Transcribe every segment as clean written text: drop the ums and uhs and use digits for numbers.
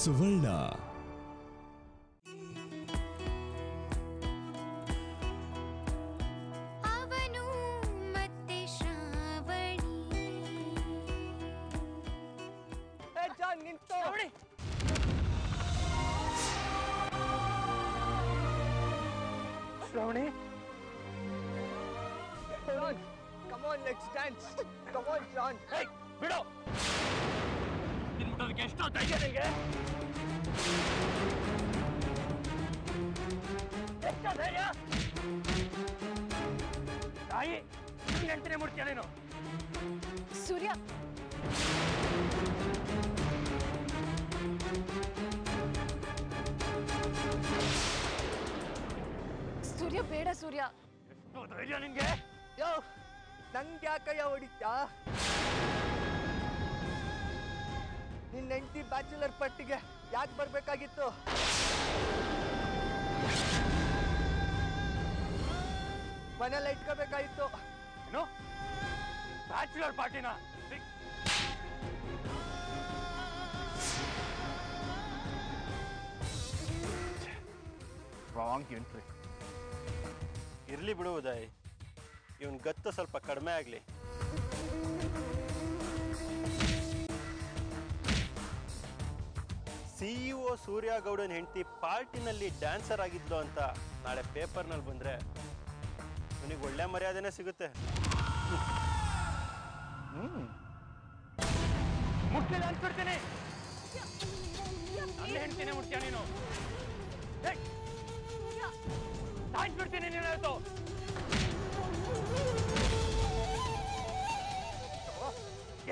Suvarna. Ronnie, Ron, come on, let's dance. Come on, Ron. Hey, Bido. Din mutal ke sto daiyange. Ekta daiya. Dai, ni antene murtiyane no. Surya. Surya, beda Surya. No, don't you know? Yo, Nangyakaya odita. Ni 90 bachelor party ga. Yak barbeka gitto. Mana light ka beka gitto. No, bachelor party na. Wrong entry. ಇರ್ಲಿ ಬಿಡು ಉದಯ್, ಇವನ್ ಗತ್ತು ಸ್ವಲ್ಪ ಕಡಿಮೆ ಆಗಲಿ. CEO ಸೂರ್ಯಗೌಡನ್ ಹೆಂಡತಿ ಪಾರ್ಟಿನಲ್ಲಿ dancer ಆಗಿದ್ಲು ಅಂತ ನಾಳೆ ಪೇಪರ್ನಲ್ಲಿ ಬಂದ್ರೆ ಇವನಿಗೆ ಒಳ್ಳೆ ಮರ್ಯಾದೆನೇ ಸಿಗುತ್ತೆ. ಮುಟ್ಟಿಲ್ಲ ಅನ್ಬಿಡ್ತೀನಿ, ನನ್ನ ಹೆಂಡತಿನೇ ಮುಟ್ತೀಯ ನೀನು, ಬಿಡ್ತೀನಿ ನೀನು. ಆಯ್ತು,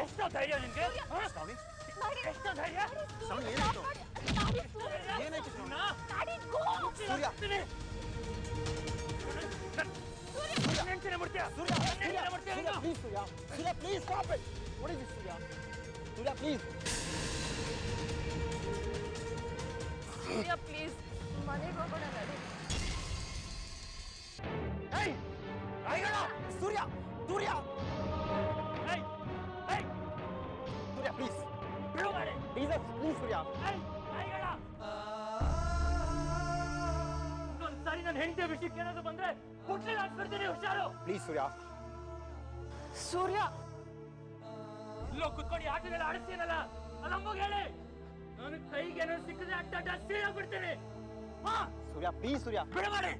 ಎಷ್ಟೋ ಧೈರ್ಯ ನಿನ್ಗೆ, ಎಷ್ಟೋ ಧೈರ್ಯ. ಪ್ಲೀಸ್ ಮನೆಗೆ ಹೋಗೋಣ. Hey! Hey! Surya! Surya! Hey! Hey! Surya, please! Jesus, please, Surya! Hey! Hey! Don't say that Hindi visit canada bandre putli aadbirtini husharo. Please, Surya. Surya! Illo kutkoni aatadella aadisteenalla alammoge heli. Nanu kai gena sikkade atta dasti aagirtini. Ha! Surya, please, Surya. Bidabare.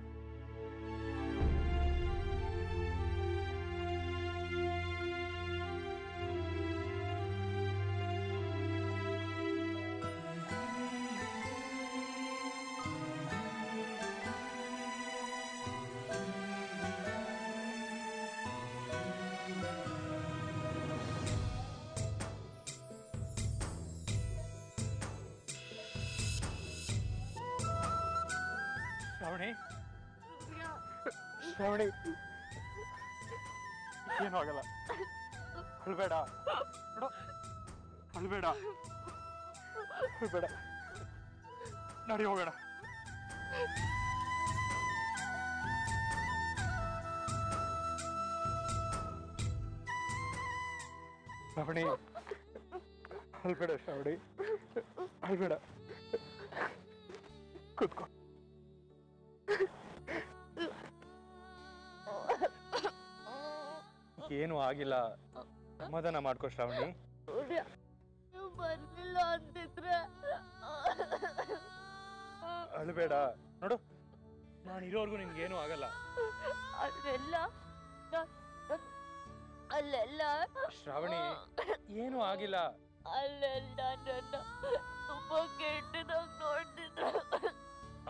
Shravani, ಏನು ಆಗಲ್ಲ, ಅಳ್ಬೇಡ, ಅಳ್ಬೇಡ, ಅಳ್ಬೇಡ, ನಡಿ ಹೋಗೋಣ. ಶ್ರಾವಣಿ ಅಳ್ಬೇಡ, ಶ್ರಾವಣಿ ಅಳ್ಬೇಡ, ಕೂತ್ಕೋ. ಏನು ಆಗಿಲ್ಲ, ಸಮಾಧಾನ ಮಾಡ್ಕೋ ಶ್ರಾವಣಿ. ಬರ್ಲಿಲ್ಲ ಅಂತಿದ್ರೆ ಅಳ್ಬೇಡ, ನೋಡು ನಾನಿರೋರ್ಗು ನಿನ್ಗೇನು ಆಗಲ್ಲ. ಅಲ್ಲೆಲ್ಲ ಶ್ರಾವಣಿ ಏನು ಆಗಿಲ್ಲ, ಅಲ್ಲೆಲ್ಲ ನನ್ನ ತುಂಬಾ ಕೆಟ್ಟದಾಗ ನೋಡ್ತಿದ್ರು.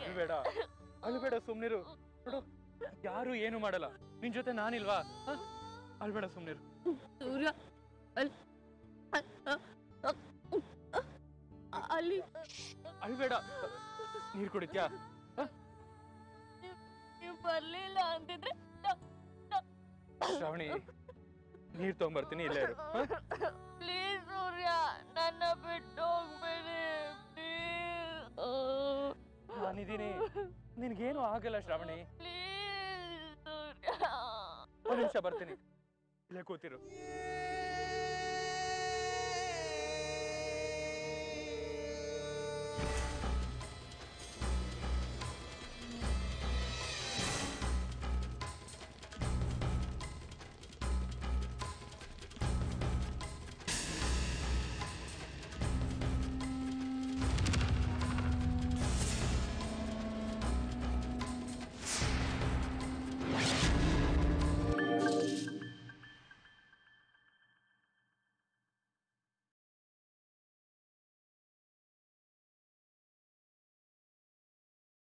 ಅಳ್ಬೇಡ, ಅಳ್ಬೇಡ, ಸುಮ್ನಿರು, ನೋಡು ಯಾರು ಏನು ಮಾಡಲ್ಲ, ನಿನ್ ಜೊತೆ ನಾನಿಲ್ವಾ, ಅಳ್ಬೇಡ ಸುಮ್ನಿರು. ಸೂರ್ಯ ಅಲ್ಲಿ ಅಳ್ಬೇಡ, ನೀರು ಕುಡಿತ್ಯಾ? ನೀವು ಬರ್ಲಿಲ್ಲ ಅಂತಿದ್ರೆ ಶ್ರಾವಣಿ ನೀರ್ ತಗೊಂಡ್ಬರ್ತೀನಿ, ಇಲ್ಲೇ ಇರು. ಪ್ಲೀಸ್ ಸೂರ್ಯ, ನನ್ನ ಬಿಟ್ಟು ಹೋಗ್ಬೇಡಿ, ನಾನಿದ್ದೀನಿ, ನಿನ್ಗೇನು ಆಗಲ್ಲ ಶ್ರಾವಣಿ. ಒಂದ್ ನಿಮಿಷ ಬರ್ತೀನಿ, ಇಲ್ಲೇ ಕೂತಿರು.